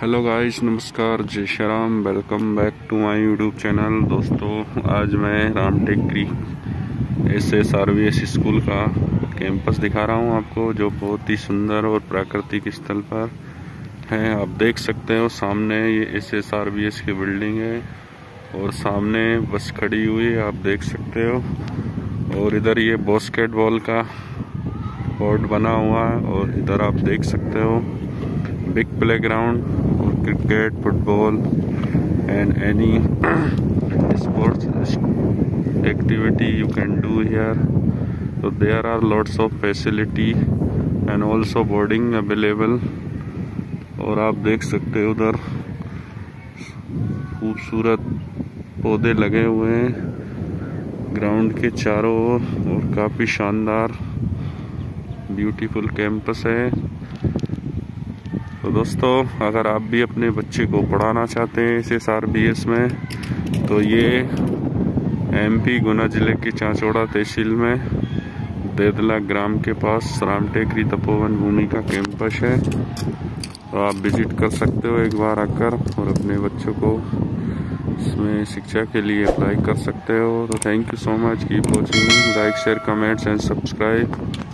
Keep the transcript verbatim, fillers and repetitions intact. Hello guys, नमस्कार, जय Shri Ram. Welcome back to my YouTube channel. दोस्तों, आज मैं राम टेकरी एसएसआरवीएस स्कूल का कैंपस दिखा रहा हूं आपको, जो बहुत ही सुंदर और प्राकृतिक स्थल पर है। आप देख सकते हो सामने ये एसएसआरवीएस की बिल्डिंग है और सामने बस खड़ी हुई है, आप देख सकते हो। और इधर ये बास्केटबॉल का कोर्ट बना हुआ है और इधर आप देख सकते हो बिग प्ले ग्राउंड। और cricket, football and any sports activity you can do here. तो there are lots of facility and also boarding available. और आप देख सकते हो उधर खूबसूरत पौधे लगे हुए हैं ग्राउंड के चारों ओर और काफ़ी शानदार ब्यूटीफुल कैंपस है। तो दोस्तों, अगर आप भी अपने बच्चे को पढ़ाना चाहते हैं एसएसआरवीएस में, तो ये एमपी गुना ज़िले के चाँचोड़ा तहसील में देदला ग्राम के पास राम टेकरी तपोवन भूमि का कैंपस है। तो आप विजिट कर सकते हो एक बार आकर और अपने बच्चों को इसमें शिक्षा के लिए अप्लाई कर सकते हो। तो thank you so much. Keep watching, like, share, comments and subscribe.